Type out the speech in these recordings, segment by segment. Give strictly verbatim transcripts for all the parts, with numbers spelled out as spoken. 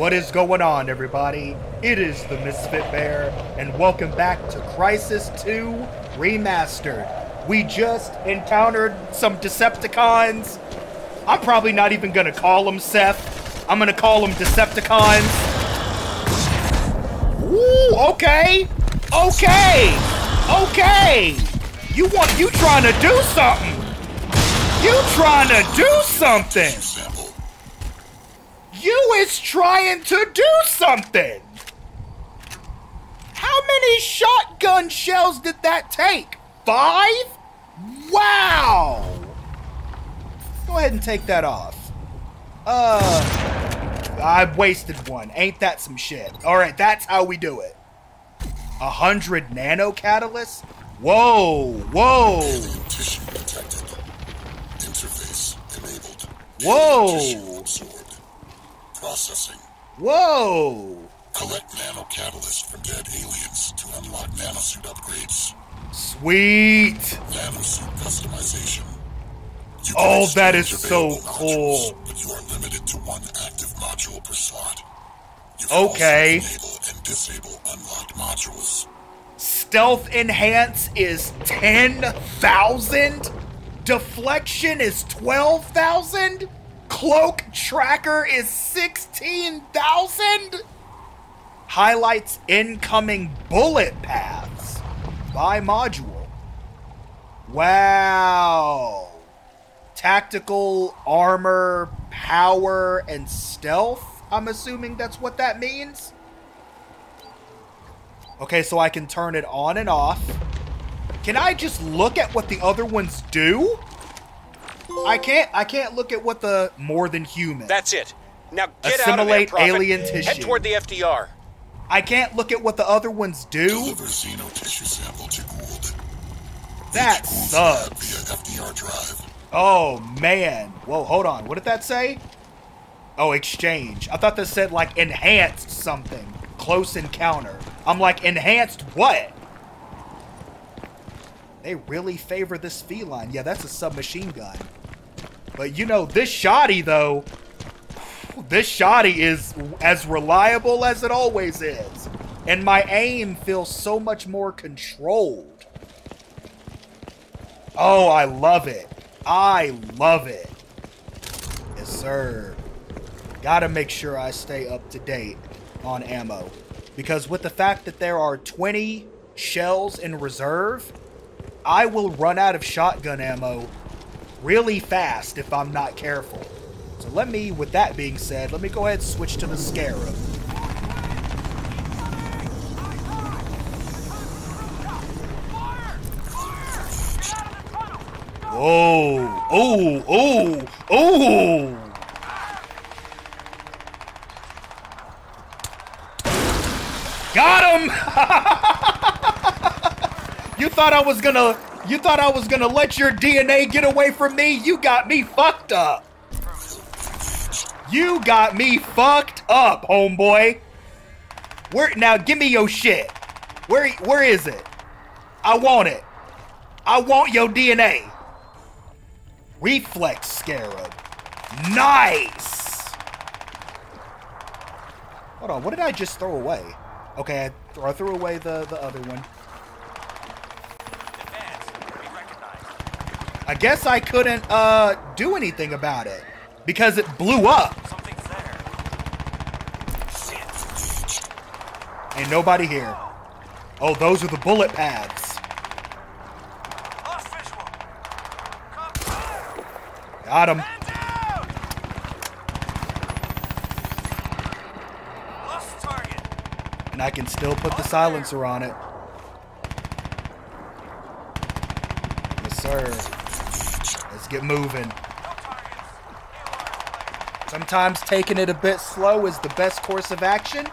What is going on, everybody? It is the Misfit Bear, and welcome back to Crisis two Remastered. We just encountered some Decepticons. I'm probably not even gonna call them Seth. I'm gonna call them Decepticons. Ooh, okay, okay, okay. You want, you trying to do something? You trying to do something? You is trying to do something! How many shotgun shells did that take? Five? Wow! Go ahead and take that off. Uh, I wasted one. Ain't that some shit? Alright, that's how we do it. A hundred nano catalysts? Whoa, whoa! Tissue detected. Interface enabled. Whoa! Processing. Whoa! Collect nano catalysts from dead aliens to unlock nanosuit upgrades. Sweet! Nanosuit customization. You oh, that is so cool. Modules, but you are limited to one active module per slot. You can okay. Also enable and disable unlocked modules. Stealth enhance is ten thousand. Deflection is twelve thousand. Cloak tracker is sixteen thousand? Highlights incoming bullet paths by module. Wow. Tactical, armor, power, and stealth. I'm assuming that's what that means. Okay, so I can turn it on and off. Can I just look at what the other ones do? I can't. I can't look at what the more than human. That's it. Now get out of there, Prophet. Assimilate alien tissue. Head toward the F D R. I can't look at what the other ones do. Deliver xeno tissue sample to Gould. That sucks. Via F D R drive. Oh man. Whoa. Hold on. What did that say? Oh, exchange. I thought that said like enhanced something. Close encounter. I'm like enhanced what? They really favor this feline. Yeah, that's a submachine gun. But you know, this shoddy though, this shoddy is as reliable as it always is. And my aim feels so much more controlled. Oh, I love it. I love it. Yes, sir. Gotta make sure I stay up to date on ammo. Because with the fact that there are twenty shells in reserve, I will run out of shotgun ammo really fast if I'm not careful. So let me, with that being said, let me go ahead and switch to the Scarab. Oh, oh, oh, oh! Got him! You thought I was gonna, you thought I was gonna let your D N A get away from me? You got me fucked up. You got me fucked up, homeboy. Where, now give me your shit. Where, where is it? I want it. I want your D N A. Reflex Scarab. Nice. Hold on, what did I just throw away? Okay, I, th I threw away the, the other one. I guess I couldn't uh, do anything about it because it blew up. Something's there. Ain't nobody here. Oh, those are the bullet paths. Got him. Lost target. And I can still put the silencer on it. Yes, sir. Get moving. Sometimes taking it a bit slow is the best course of action.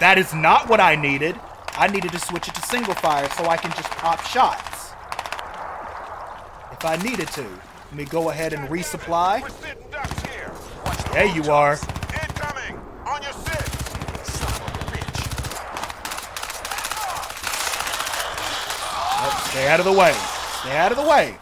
That is not what I needed. I needed to switch it to single fire so I can just pop shots if I needed to. Let me go ahead and resupply. There you are. Oh, stay out of the way. Stay out of the way.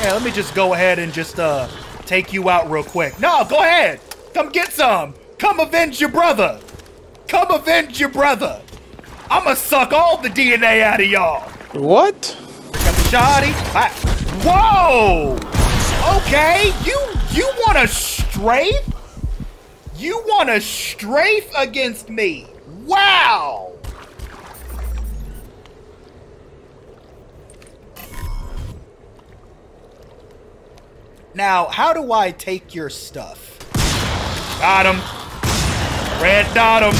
Yeah, let me just go ahead and just uh take you out real quick. No, go ahead. Come get some. Come avenge your brother. Come avenge your brother. I'ma suck all the D N A out of y'all. What? Got the shoddy. I... Whoa! Okay, you you wanna strafe? You wanna strafe against me? Wow! Now, how do I take your stuff? Got him. Red dot him.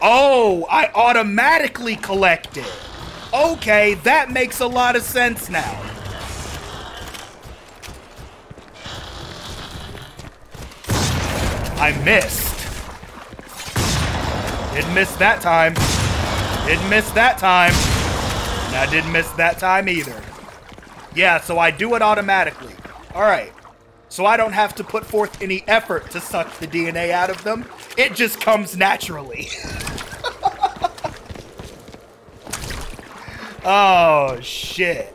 Oh, I automatically collected. Okay, that makes a lot of sense now. I missed. Didn't miss that time. Didn't miss that time. And I didn't miss that time either. Yeah, so I do it automatically. All right. So I don't have to put forth any effort to suck the D N A out of them. It just comes naturally. Oh, shit.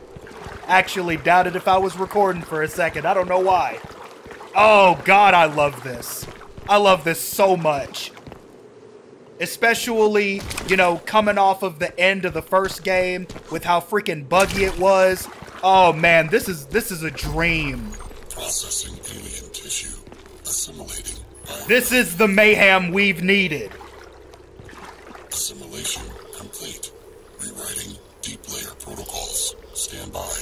Actually doubted if I was recording for a second. I don't know why. Oh, God, I love this. I love this so much. Especially, you know, coming off of the end of the first game with how freaking buggy it was. Oh, man, this is this is a dream. Processing alien tissue. Assimilating. This is the mayhem we've needed. Assimilation complete. Rewriting deep layer protocols. Stand by.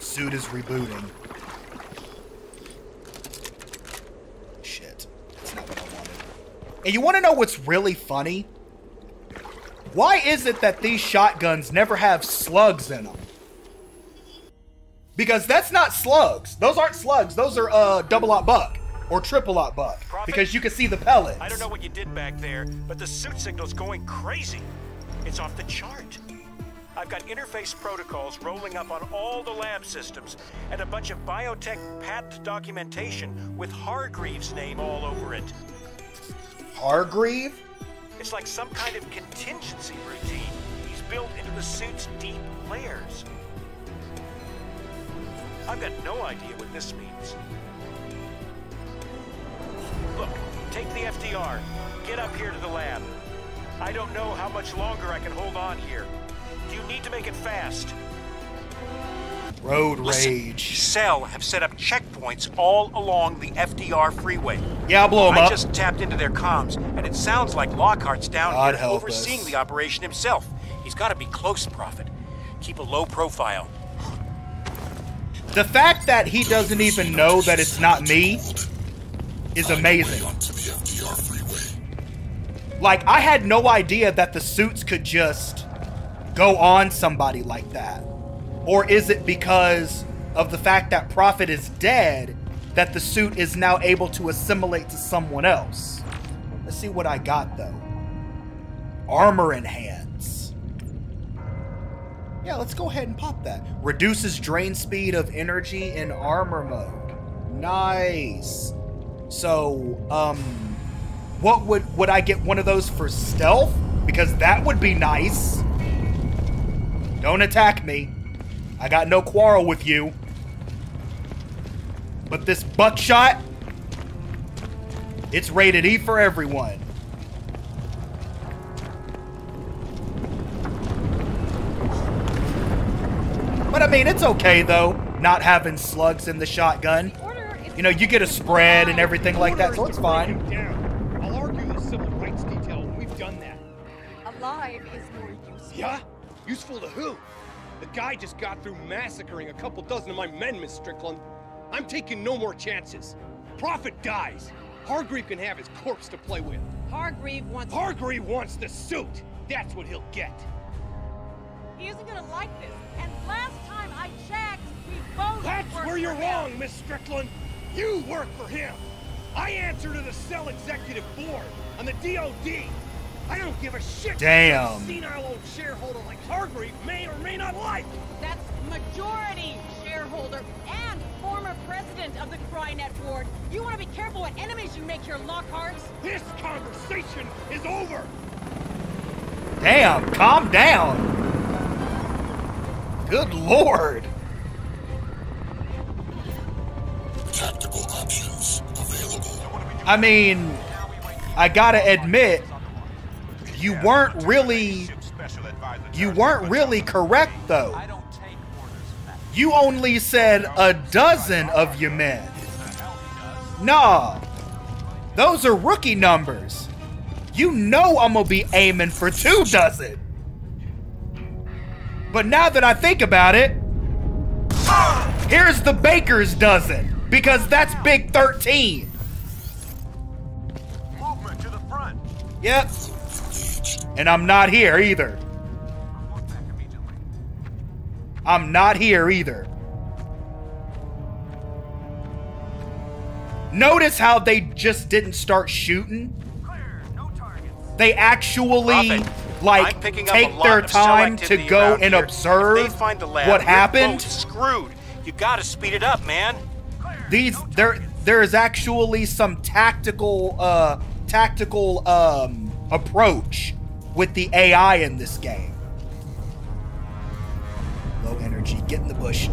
Suit is rebooting. Shit. That's not what I wanted. And you want to know what's really funny? Why is it that these shotguns never have slugs in them? Because that's not slugs. Those aren't slugs. Those are uh, double-aught buck or triple-aught buck. Prophet, because you can see the pellets. I don't know what you did back there, but the suit signal's going crazy. It's off the chart. I've got interface protocols rolling up on all the lab systems and a bunch of biotech patent documentation with Hargreave's name all over it. Hargreave? It's like some kind of contingency routine he's built into the suit's deep layers. I've got no idea what this means. Look, take the F D R. Get up here to the lab. I don't know how much longer I can hold on here. You need to make it fast. Road rage. Cell have set up checkpoints all along the F D R freeway. Yeah, I'll blow them I up. I just tapped into their comms, and it sounds like Lockhart's down God here overseeing us. the operation himself. He's got to be close, Prophet. Keep a low profile. The fact that he doesn't even know that it's not me is amazing. Like, I had no idea that the suits could just go on somebody like that. Or is it because of the fact that Prophet is dead that the suit is now able to assimilate to someone else? Let's see what I got, though. Armor enhance. Yeah, let's go ahead and pop that. Reduces drain speed of energy in armor mode. Nice. So, um, what would, would I get one of those for stealth? Because that would be nice. Don't attack me. I got no quarrel with you. But this buckshot, it's rated E for everyone. But I mean, it's okay though, not having slugs in the shotgun. You know, you get a spread and everything like that, so it's fine. I'll argue the civil rights detail when we've done that. Alive is more useful. Yeah? Useful to who? The guy just got through massacring a couple dozen of my men, Miss Strickland. I'm taking no more chances. Prophet dies. Hargreave can have his corpse to play with. Hargreave wants. Hargreave wants the suit. That's what he'll get. He isn't gonna like this. And last time I checked, we both That's where you're wrong, Miss Strickland. You work for him. I answer to the Cell Executive Board on the D O D. I don't give a shit. Damn. A senile old shareholder like Hargreave may or may not like. That's majority shareholder and former president of the CryNet Board. You want to be careful what enemies you make here, Lockhart. This conversation is over. Damn. Calm down. Good lord! Tactical options available. I mean, I gotta admit, you weren't really, you weren't really correct though. You only said a dozen of your men. Nah, those are rookie numbers. You know I'm gonna be aiming for two dozen. But now that I think about it, here's the baker's dozen, because that's big thirteen. Movement to the front. Yep. And I'm not here either. I'm not here either. Notice how they just didn't start shooting. Clear, no targets. They actually Prophet. Like take their time to go and observe what happened. Screwed. You gotta speed it up, man. These there there is actually some tactical uh tactical um approach with the A I in this game. Low energy, get in the bush.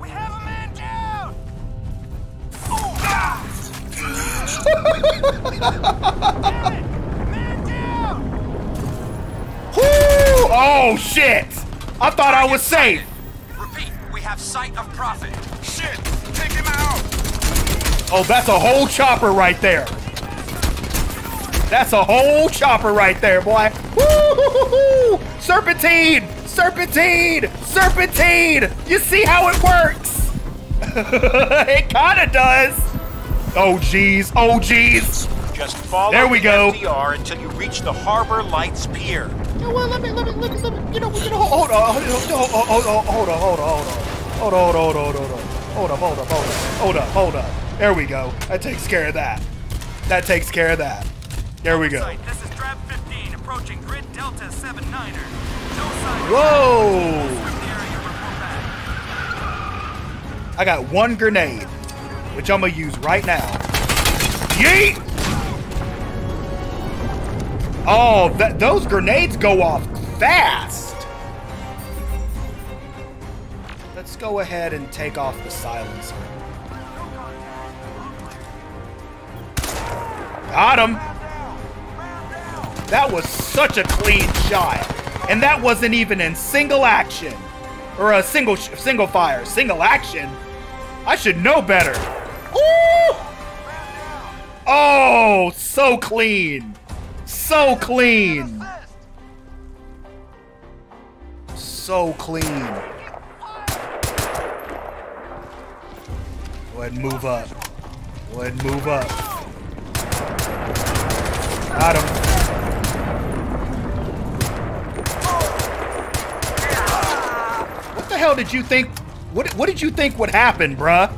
We have a man down. Oh. Man down. Woo! Oh shit! I thought I was safe. Repeat, we have sight of Prophet. Shit, take him out. Oh, that's a whole chopper right there. That's a whole chopper right there, boy. Woo! Serpentine, serpentine, serpentine. You see how it works? It kind of does. Oh geez, oh geez. Just follow there we the go. F D R until you reach the Harbor Lights Pier. No, well, let me, let me, let me, let me, you know, you know, hold on, hold on, hold on, hold on, hold on, hold on, hold on, hold on, hold on, hold on, hold on, hold on, hold on. There we go. That takes care of that. That takes care of that. There we go. This is Trap fifteen approaching Grid Delta seven niner. Whoa! I got one grenade, which I'm gonna use right now. Yeet! Oh, that, those grenades go off fast. Let's go ahead and take off the silencer. Got him. That was such a clean shot, and that wasn't even in single action, or a single single fire, single action. I should know better. Ooh! Oh, so clean. So clean. So clean. Go ahead and move up. Go ahead and move up. Got him. What the hell did you think? What, what did you think would happen, bruh?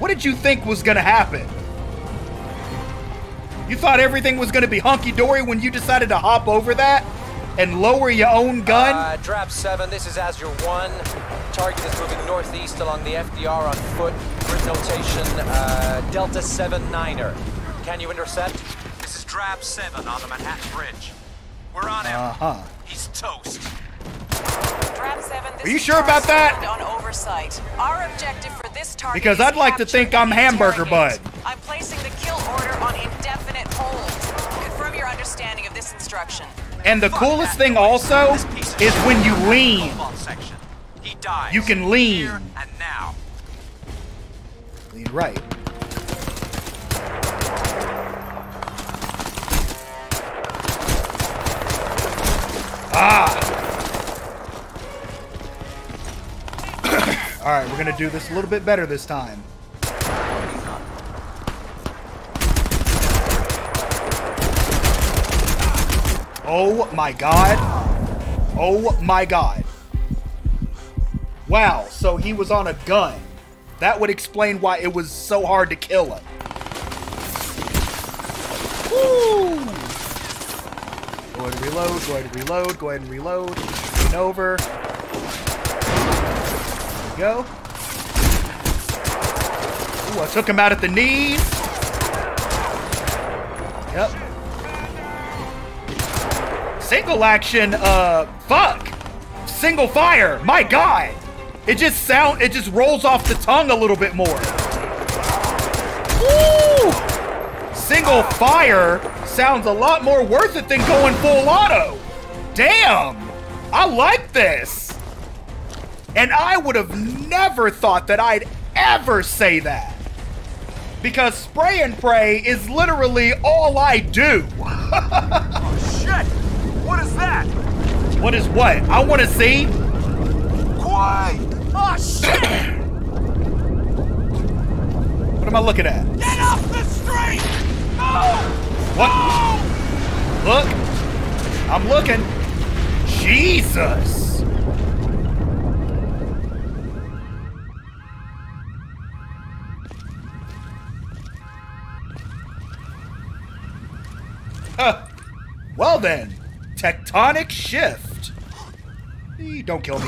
What did you think was gonna happen? You thought everything was gonna be hunky-dory when you decided to hop over that and lower your own gun? Uh, Trap seven, this is Azure one. Target is moving northeast along the F D R on foot. Grid notation, uh, Delta seven niner. Can you intercept? This is Trap seven on the Manhattan Bridge. We're on him. Uh-huh. He's toast. seven, Are you sure about that? On oversight. Our objective for this target because I'd like to think I'm Hamburger Bud. I'm placing the kill order on indefinite hold. Confirm your understanding of this instruction. And the Fuck coolest thing also is when you lean. He dies. You can lean. Here and now. Lean right. Ah! All right, we're gonna do this a little bit better this time. Oh my god. Oh my god. Wow, so he was on a gun. That would explain why it was so hard to kill him. Woo! Go ahead and reload, go ahead and reload, go ahead and reload. Lean over. Go. Ooh, I took him out at the knees. Yep. single action, uh, fuck. Single fire, my god. It just sound, it just rolls off the tongue a little bit more. Woo! Single fire sounds a lot more worth it than going full auto. Damn, I like this. And I would have never thought that I'd ever say that. Because spray and pray is literally all I do. Oh shit! What is that? What is what? I want to see. Quiet! Oh shit! What am I looking at? Get off the street! No! What? No! Look! I'm looking. Jesus! Uh, well then, tectonic shift. Eee, don't kill me.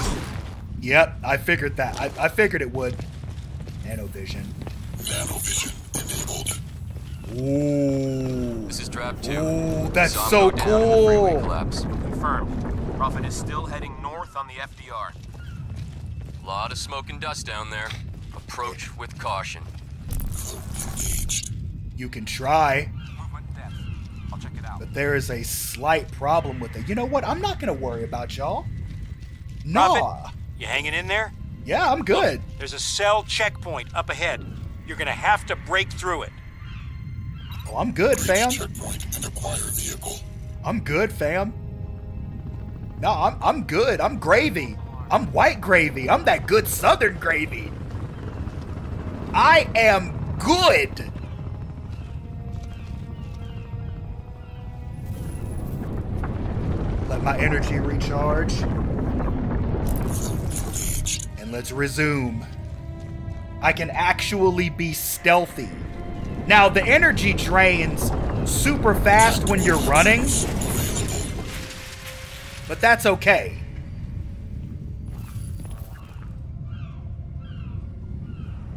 Yep, I figured that. I, I figured it would. Nanovision. Nanovision enabled. Ooh. This is Drive Two. Ooh, that's so cool. Confirmed. Prophet is still heading north on the F D R. Lot of smoke and dust down there. Approach with caution. Engaged. You can try. But there is a slight problem with it. You know what? I'm not going to worry about y'all. Nah. Prophet, you hanging in there? Yeah, I'm good. Look, there's a cell checkpoint up ahead. You're going to have to break through it. Oh, I'm good, breach fam. Checkpoint and acquire vehicle. I'm good, fam. No, I'm, I'm good. I'm gravy. I'm white gravy. I'm that good southern gravy. I am good. Let my energy recharge. And let's resume. I can actually be stealthy. Now, the energy drains super fast when you're running. But that's okay.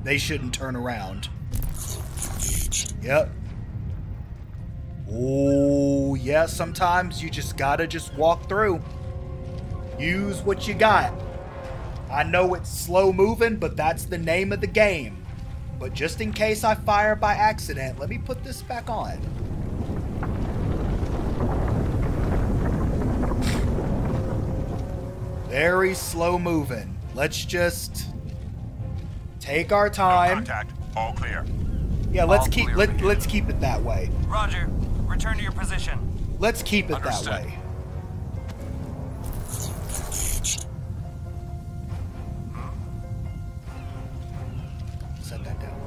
They shouldn't turn around. Yep. Oh, yeah, sometimes you just gotta just walk through. Use what you got. I know it's slow moving, but that's the name of the game. But just in case I fire by accident, let me put this back on. Very slow moving. Let's just take our time. No contact. All clear. Yeah, let's All keep clear, let, let's keep it that way. Roger. Return to your position. Let's keep it Understood. that way. Set that down.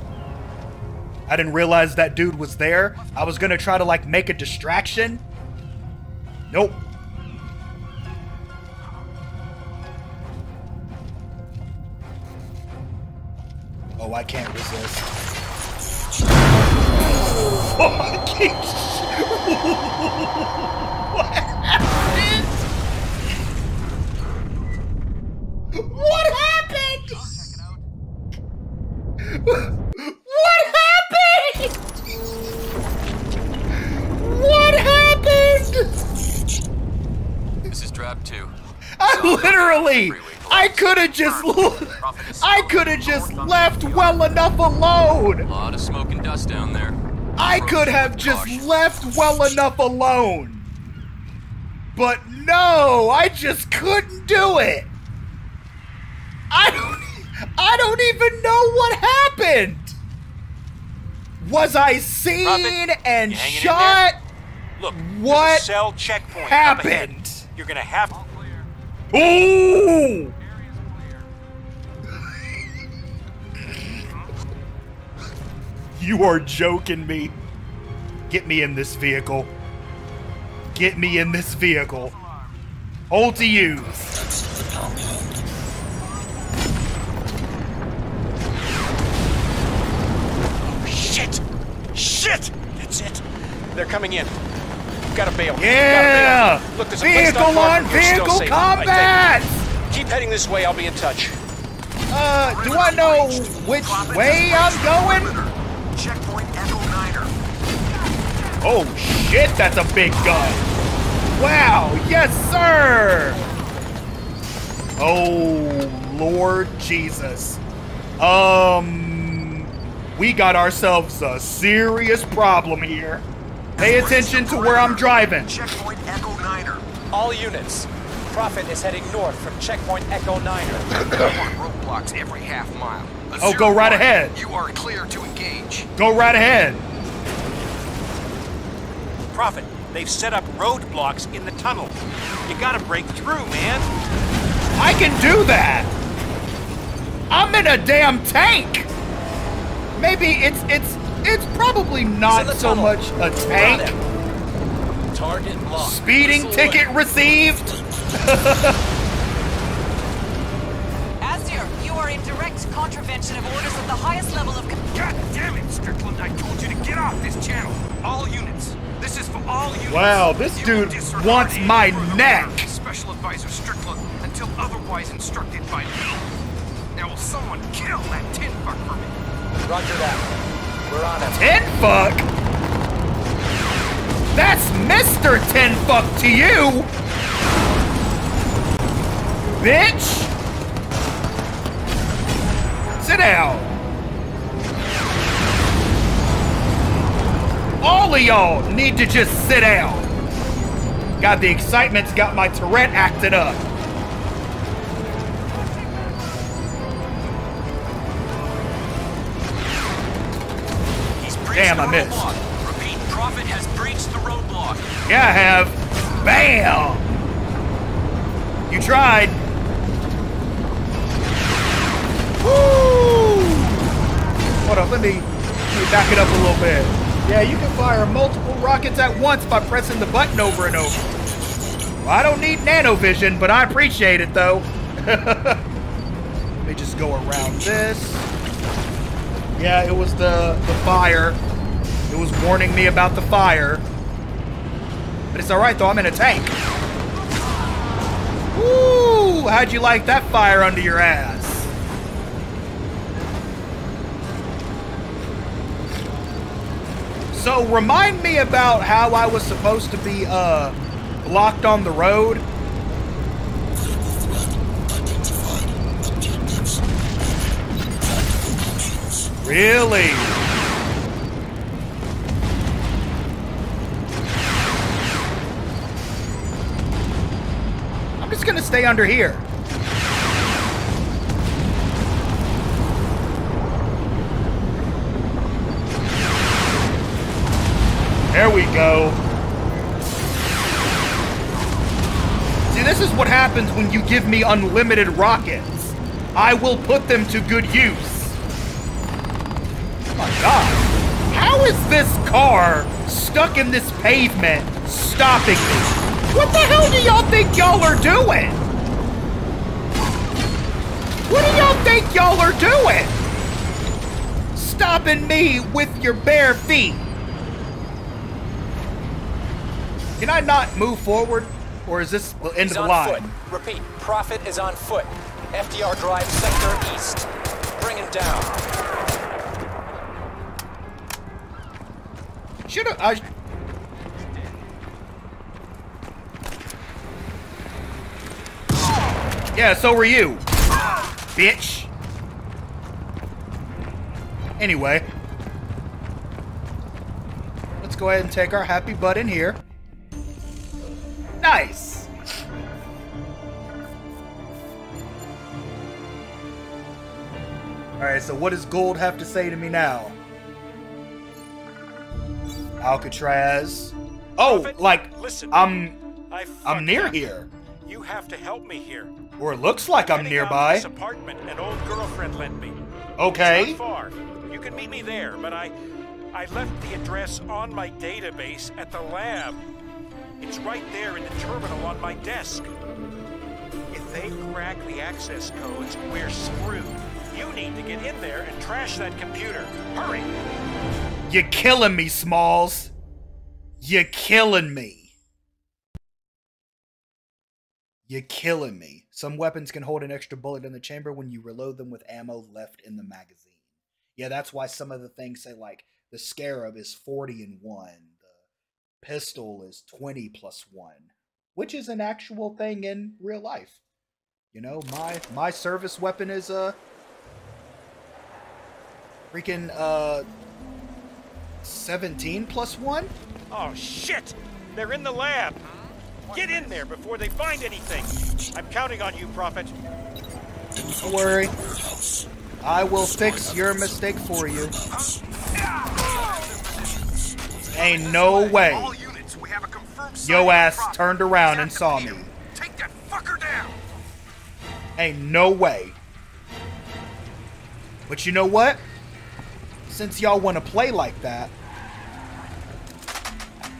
I didn't realize that dude was there. I was gonna try to like make a distraction. Nope. Oh, I can't resist. Oh, I can't. What happened? What happened? What happened? What happened? This is Drab two. I literally, I could have just, I could have just left well enough alone. A lot of smoke and dust down there. I could have just left well enough alone. But no, I just couldn't do it. I don't, I don't even know what happened. Was I seen Prophet, and shot? Look, what cell checkpoint happened? You're gonna have to. Ooh! You are joking me. Get me in this vehicle. Get me in this vehicle. Hold to use. Oh, shit. Shit. That's it. They're coming in. You've got to bail. Yeah. Bail. Look, there's a vehicle on vehicle combat. Keep heading this way. I'll be in touch. Uh, do I know which way I'm going? Checkpoint Echo Niner. Oh shit, that's a big gun. Wow! Yes, sir! Oh, Lord Jesus. Um, we got ourselves a serious problem here. Pay attention to where I'm driving. Checkpoint Echo Niner. All units. Prophet is heading north from checkpoint Echo Niner. Roadblocks every half mile. Oh, go right ahead. You are clear to engage. Go right ahead. Prophet, they've set up roadblocks in the tunnel. You gotta break through, man. I can do that. I'm in a damn tank. Maybe it's it's it's probably not so tunnel. much a tank. Target locked. Speeding Whistle ticket away. received. Azir, you are in direct contravention of orders at the highest level of. God damn it, Strickland! I told you to get off this channel. All units. This is for all units. Wow, this dude wants my neck. Special Advisor Strickland, until otherwise instructed by me. Now will someone kill that tin fuck for me? Roger that. We're on it. Tin fuck? That's Mister Tin Fuck to you, bitch. Sit down. All of y'all need to just sit down. God, the excitement's got my Tourette acted up. He's Damn, I missed. Repeat, Prophet has breached the roadblock. Yeah, I have. Bam! You tried. Woo! Hold up, let me, let me back it up a little bit. Yeah, you can fire multiple rockets at once by pressing the button over and over. Well, I don't need nanovision, but I appreciate it, though. Let me just go around this. Yeah, it was the, the fire. It was warning me about the fire. But it's all right, though. I'm in a tank. Woo! How'd you like that fire under your ass? So remind me about how I was supposed to be uh, blocked on the road. Really? I'm just gonna stay under here. There we go. See, this is what happens when you give me unlimited rockets. I will put them to good use. Oh my God. How is this car stuck in this pavement stopping me? What the hell do y'all think y'all are doing? What do y'all think y'all are doing? Stopping me with your bare feet. Can I not move forward, or is this the end He's of the line? Foot. Repeat, Prophet is on foot. F D R drive sector east. Bring him down. Should I? I oh. Yeah, so were you, bitch. Anyway, let's go ahead and take our happy butt in here. Nice. Alright, so what does Gould have to say to me now? Alcatraz. Oh, Prophet, like, listen, I'm, I'm near up. here. You have to help me here. Or it looks like I'm, I'm nearby. This apartment an old girlfriend lent me. Okay. It's not far. You can meet me there, but I, I left the address on my database at the lab. It's right there in the terminal on my desk. If they crack the access codes, we're screwed. You need to get in there and trash that computer. Hurry! You're killing me, Smalls. You're killing me. You're killing me. Some weapons can hold an extra bullet in the chamber when you reload them with ammo left in the magazine. Yeah, that's why some of the things say, like, the Scarab is forty and one. Pistol is twenty plus one. which is an actual thing in real life. You know, my my service weapon is a freaking uh seventeen plus one. Oh shit! They're in the lab. Get in there before they find anything. I'm counting on you, Prophet. Don't worry. I will fix your mistake for you. Ain't no way. Yo ass turned around and saw me. Take that fucker down. Ain't no way. But you know what? Since y'all want to play like that,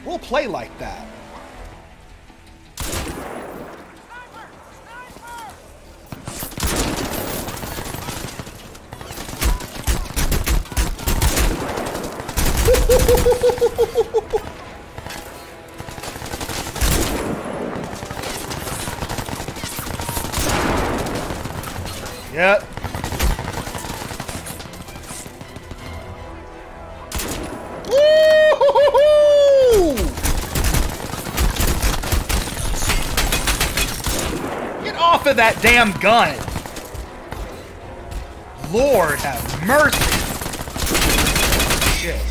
we'll play like that. Yep. Woo-hoo-hoo-hoo! Get off of that damn gun! Lord have mercy! Shit.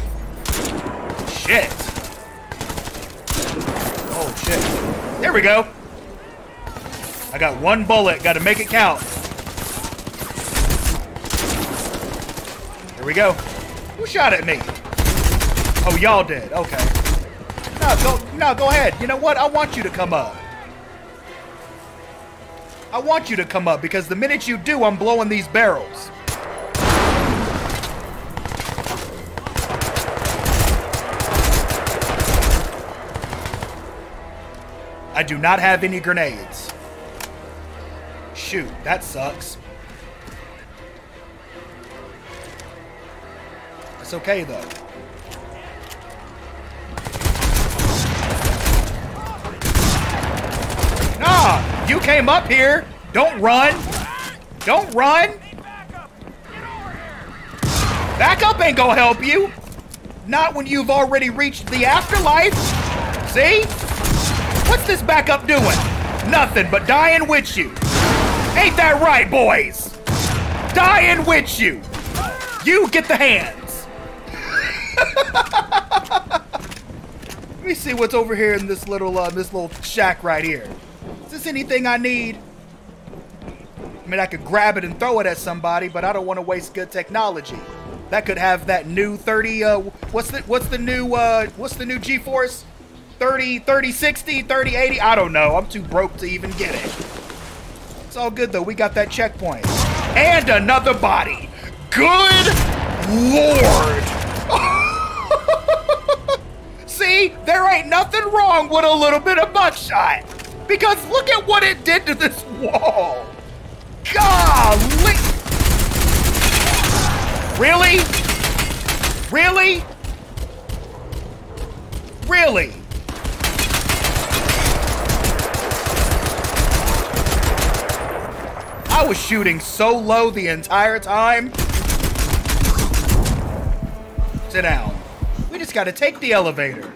Shit. Oh shit. There we go! I got one bullet, gotta make it count. Here we go. Who shot at me? Oh, y'all did. Okay. No, go, no, go ahead. You know what? I want you to come up. I want you to come up because the minute you do, I'm blowing these barrels. I do not have any grenades. Shoot, that sucks. It's okay though. Nah, you came up here. Don't run. Don't run. Backup ain't gonna help you. Not when you've already reached the afterlife. See? What's this backup doing? Nothing but dying with you. Ain't that right, boys? Dying with you. You get the hand. Let me see what's over here in this little uh, this little shack right here. Is this anything I need? I mean, I could grab it and throw it at somebody, but I don't want to waste good technology. That could have that new thirty. Uh, what's the what's the new uh, what's the new GeForce? thirty, thirty sixty, thirty eighty. I don't know. I'm too broke to even get it. It's all good though. We got that checkpoint and another body. Good Lord. See, there ain't nothing wrong with a little bit of buckshot, because look at what it did to this wall. Golly! Really? Really? Really? I was shooting so low the entire time. Sit down. We just gotta take the elevator.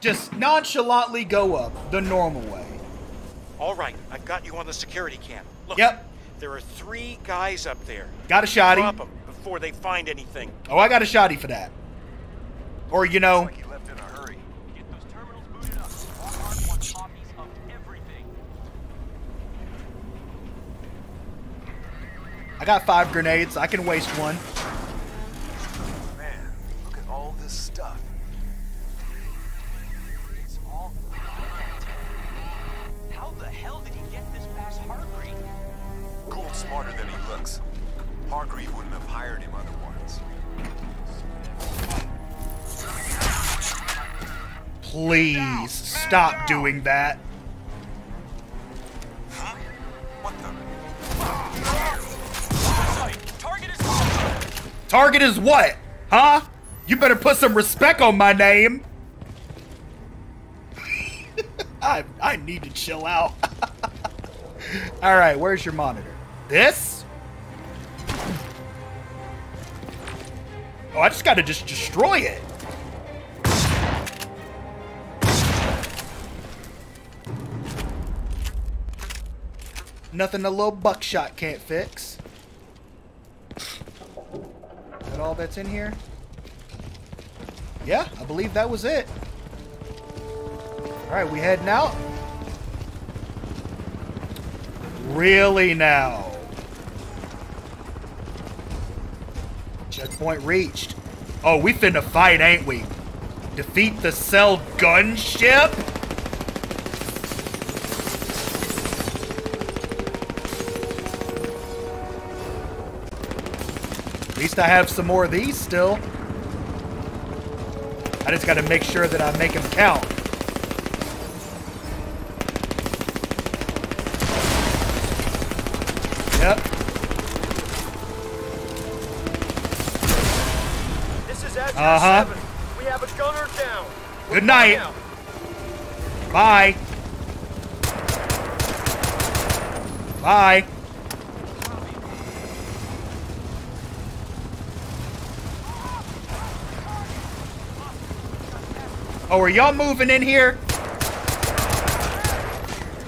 Just nonchalantly go up the normal way. All right, I've got you on the security cam. Look, yep. There are three guys up there. Got a shotty. Drop them before they find anything. Oh, I got a shotty for that. Or you know. Looks like he left in a hurry. Get those terminals booted up. Lockhart wants copies of everything. I got five grenades. I can waste one. Stuff. It's all right. How the hell did he get this past Hargreave? Gould's smarter than he looks. Hargreave wouldn't have hired him otherwise. Please down, stop down. doing that. Huh? What the? Target is Target is what? Huh? You better put some respect on my name. I, I need to chill out. All right, where's your monitor? This? Oh, I just gotta just destroy it. Nothing a little buckshot can't fix. Is that all that's in here? Yeah, I believe that was it. Alright, we heading out. Really now? Checkpoint reached. Oh, we finna fight, ain't we? Defeat the cell gunship? At least I have some more of these still. I just gotta make sure that I make them count. Yep. This is uh-huh. seven. We have a gunner down. We're Good night. Down. Bye. Bye. Oh, are y'all moving in here?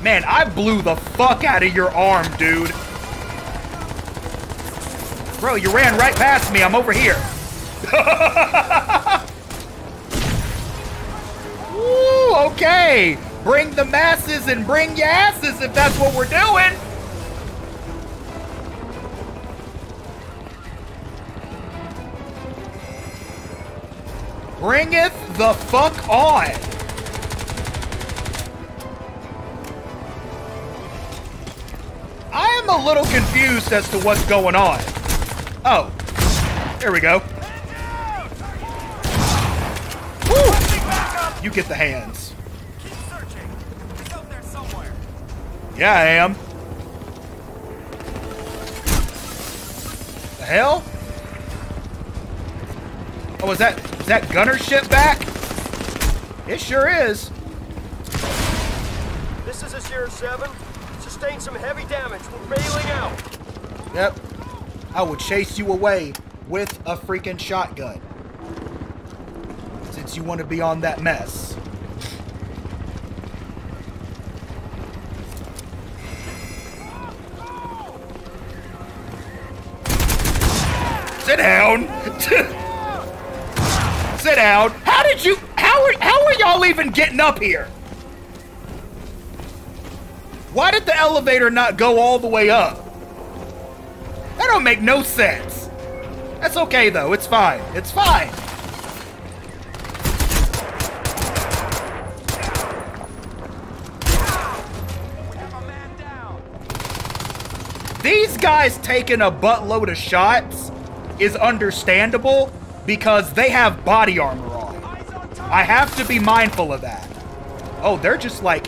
Man, I blew the fuck out of your arm, dude. Bro, you ran right past me. I'm over here. Ooh, okay. Bring the masses and bring your asses if that's what we're doing. Bringeth the fuck on. I am a little confused as to what's going on. Oh, here we go. Woo. You get the hands. Keep searching. It's out there somewhere. Yeah, I am. The hell? Oh, is that is that gunner ship back? It sure is. This is a Zero seven. Sustained some heavy damage. We're bailing out. Yep. I will chase you away with a freaking shotgun. Since you want to be on that mess. Sit down! Sit down! How did you... How are, how are y'all even getting up here? Why did the elevator not go all the way up? That don't make no sense. That's okay though, it's fine. It's fine. We have a man down. These guys taking a buttload of shots is understandable because they have body armor on. I have to be mindful of that. Oh, they're just like...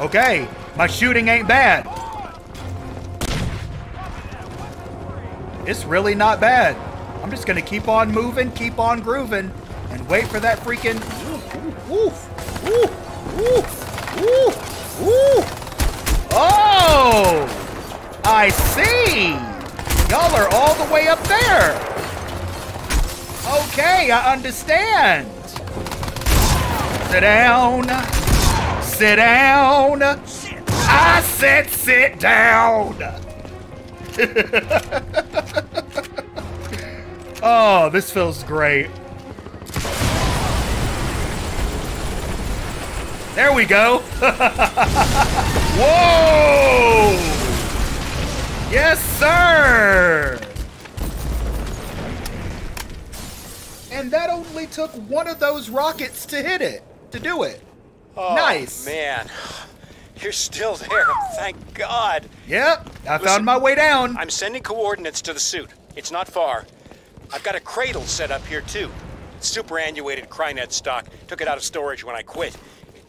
Okay, my shooting ain't bad. It's really not bad. I'm just gonna keep on moving, keep on grooving, and wait for that freaking... Ooh, ooh, ooh, ooh, ooh. Oh! I see! Y'all are all the way up there. Okay, I understand. Sit down. Sit down. I said sit down. Oh, this feels great. There we go. Whoa. Yes, sir. And that only took one of those rockets to hit it, to do it. Oh, nice. Man, you're still there. Thank God. Yep, I Listen, found my way down. I'm sending coordinates to the suit. It's not far. I've got a cradle set up here, too. It's superannuated CryNet stock. Took it out of storage when I quit.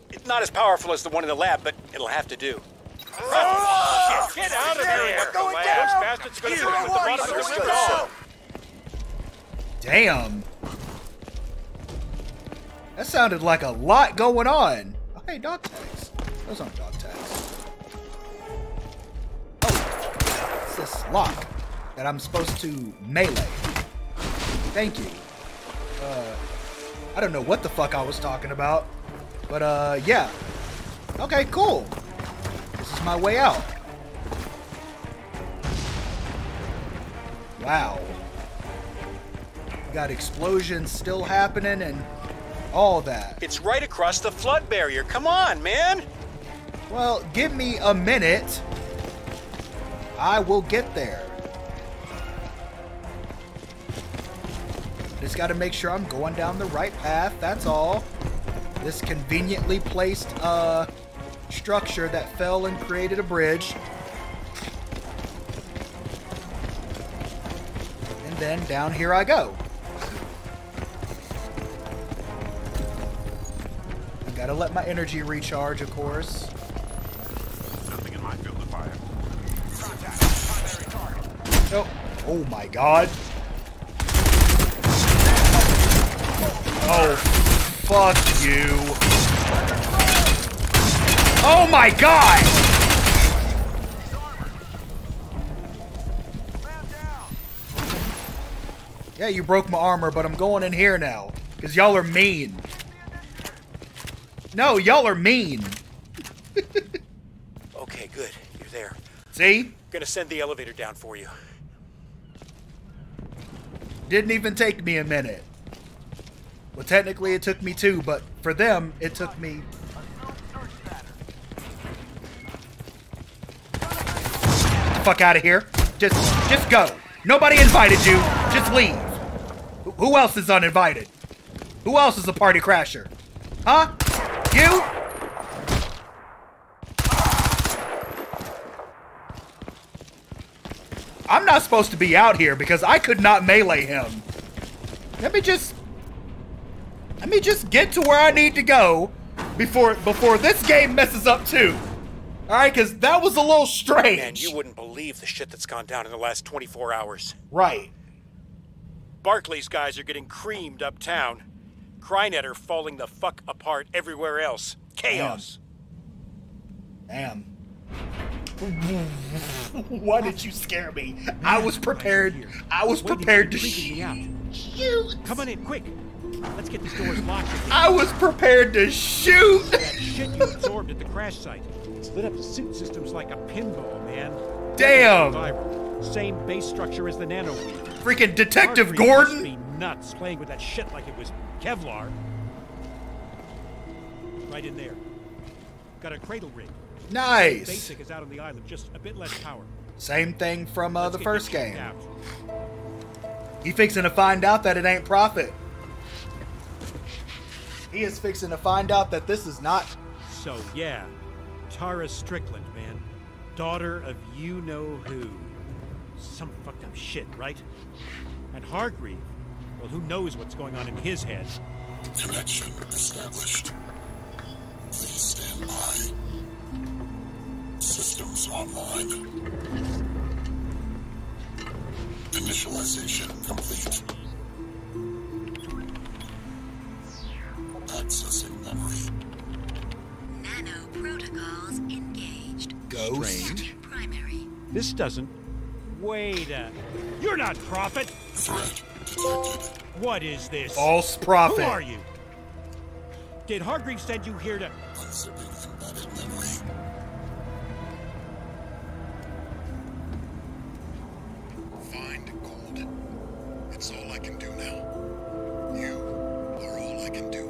It's not as powerful as the one in the lab, but it'll have to do. Oh, shit. Get out of there. We're going down. Those bastards are going to do it with the bottom of the window. Damn. That sounded like a lot going on. Oh, hey, dog tags. Those aren't dog tags. Oh, it's this lock that I'm supposed to melee. Thank you. Uh, I don't know what the fuck I was talking about. But, uh, yeah. Okay, cool. This is my way out. Wow. Got explosions still happening and all that. It's right across the flood barrier. Come on, man. Well, give me a minute. I will get there. Just got to make sure I'm going down the right path. That's all. This conveniently placed uh, structure that fell and created a bridge. And then down here I go. Gotta let my energy recharge, of course. Nothing in my field of fire. Oh, oh my god. Oh, fuck you. Oh my god! Yeah, you broke my armor, but I'm going in here now. Because y'all are mean. No, y'all are mean. Okay, good. You're there. See? I'm gonna send the elevator down for you. Didn't even take me a minute. Well, technically it took me two, but for them, it took me... Get the fuck out of here. Just, just go. Nobody invited you. Just leave. Who else is uninvited? Who else is a party crasher? Huh? You? I'm not supposed to be out here because I could not melee him. Let me just... Let me just get to where I need to go before before this game messes up too. Alright, because that was a little strange. Man, you wouldn't believe the shit that's gone down in the last twenty-four hours. Right. Barclay's guys are getting creamed uptown. CryNet are falling the fuck apart everywhere else. Chaos. Damn. Damn. Why did you scare me? Man, I was prepared. I was prepared to shoot. shoot. Come on in, quick. Let's get these doors locked again. I was prepared to shoot. That shit you absorbed at the crash site. It's lit up the suit systems like a pinball, man. Damn. Same base structure as the nano-weave. Freaking Detective Hargreave Gordon. Must be nuts playing with that shit like it was Kevlar. Right in there. Got a cradle rig. Nice. Basic is out on the island, just a bit less power. Same thing from uh, the first game. Out. He fixing to find out that it ain't Prophet. He is fixing to find out that this is not. So yeah, Tara Strickland, man, daughter of you know who. Some fucked up shit, right? And Hargreave. Well, who knows what's going on in his head? Connection established. Please stand by. Systems online. Initialization complete. Accessing memory. Nano protocols engaged. Ghost. Primary. This doesn't. Wait a. You're not Prophet. Threat. What is this? False Prophet. Who are you? Did Hargreave send you here to... Unzipping embedded memory. Find Gould. It's all I can do now. You are all I can do.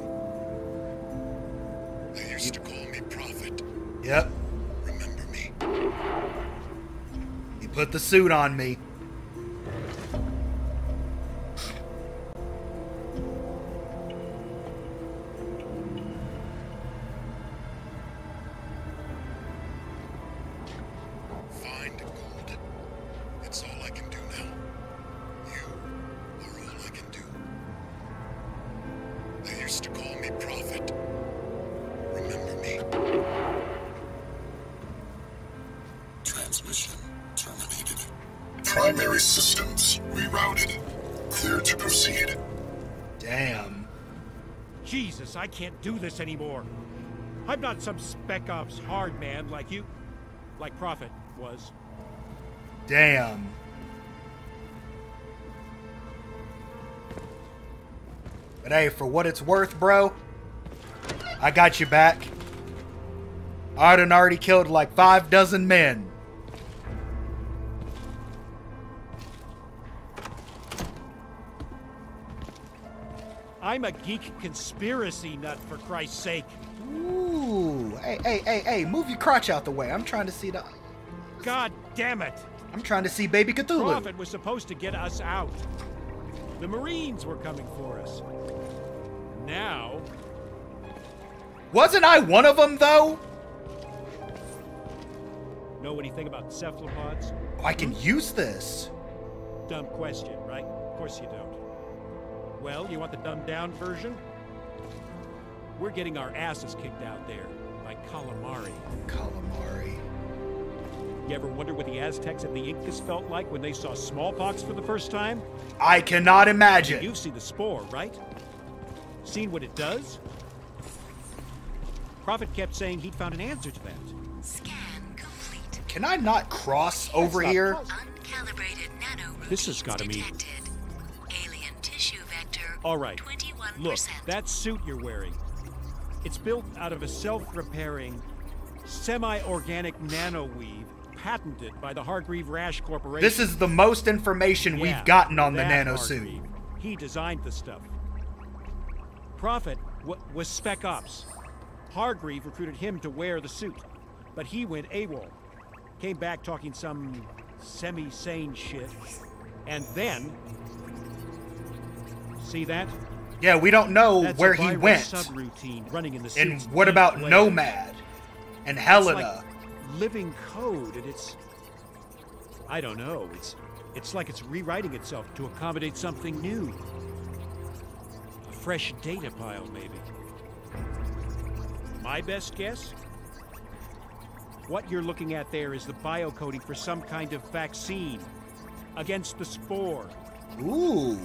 They used to call me Prophet. Yep. Remember me. He put the suit on me. Can't do this anymore. I'm not some spec ops hard man like you, like Prophet was. Damn. But hey, for what it's worth, bro, I got you back. I done already killed like five dozen men. I'm a geek conspiracy nut, for Christ's sake. Ooh. Hey, hey, hey, hey, move your crotch out the way. I'm trying to see the... God damn it. I'm trying to see Baby Cthulhu. Prophet was supposed to get us out. The Marines were coming for us. Now... Wasn't I one of them, though? Know anything about cephalopods? Oh, I can use this. Dumb question, right? Of course you don't. Well, you want the dumbed-down version? We're getting our asses kicked out there by calamari. Calamari. You ever wonder what the Aztecs and the Incas felt like when they saw smallpox for the first time? I cannot imagine. You've seen the spore, right? Seen what it does? Prophet kept saying he'd found an answer to that. Scan complete. Can I not cross That's over not here? Uncalibrated nano this has got to mean. Alien tissue vector. All right. twenty-one percent. Look, that suit you're wearing. It's built out of a self-repairing, semi-organic nano-weave. Patented by the Hargreave Rash Corporation. This is the most information yeah, we've gotten on the nanosuit. He designed the stuff. Prophet was Spec Ops. Hargreave recruited him to wear the suit, but he went AWOL. Came back talking some semi-sane shit, and then see that? Yeah, we don't know That's where he went. Subroutine running in the and what about players. Nomad and Helena? Living code, and it's I don't know it's it's like it's rewriting itself to accommodate something new, a fresh data pile. Maybe my best guess, what you're looking at there is the biocoding for some kind of vaccine against the spore. Ooh,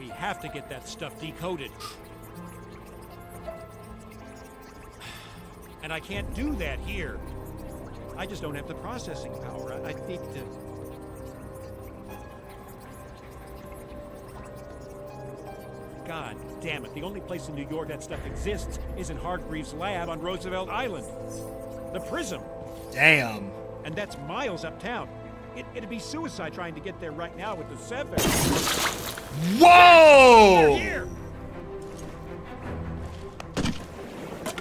we have to get that stuff decoded. And I can't do that here. I just don't have the processing power. I, I think to... God damn it. The only place in New York that stuff exists is in Hargreaves' lab on Roosevelt Island. The Prism. Damn. And that's miles uptown. It, it'd be suicide trying to get there right now with the seven. Whoa! They're here.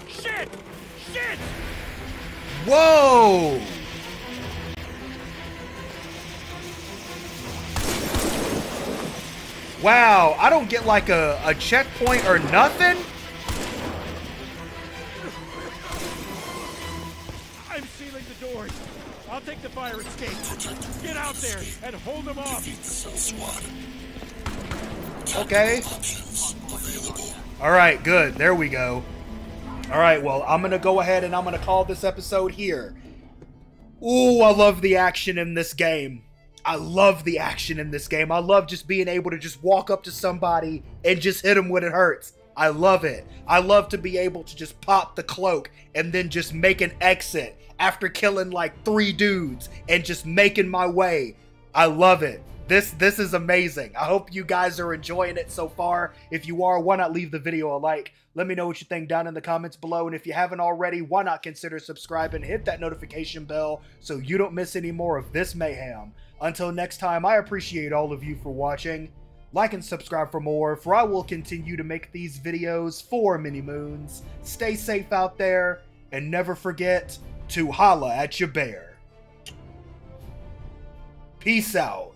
Shit! Whoa! Wow, I don't get like a, a checkpoint or nothing? I'm sealing the doors. I'll take the fire escape. Get out there and hold them off. Okay. Alright, good. There we go. All right, well, I'm going to go ahead and I'm going to call this episode here. Ooh, I love the action in this game. I love the action in this game. I love just being able to just walk up to somebody and just hit them when it hurts. I love it. I love to be able to just pop the cloak and then just make an exit after killing like three dudes and just making my way. I love it. This this is amazing. I hope you guys are enjoying it so far. If you are, why not leave the video a like? Let me know what you think down in the comments below. And if you haven't already, why not consider subscribing? Hit that notification bell so you don't miss any more of this mayhem. Until next time, I appreciate all of you for watching. Like and subscribe for more, for I will continue to make these videos for many moons. Stay safe out there, and never forget to holla at your bear. Peace out.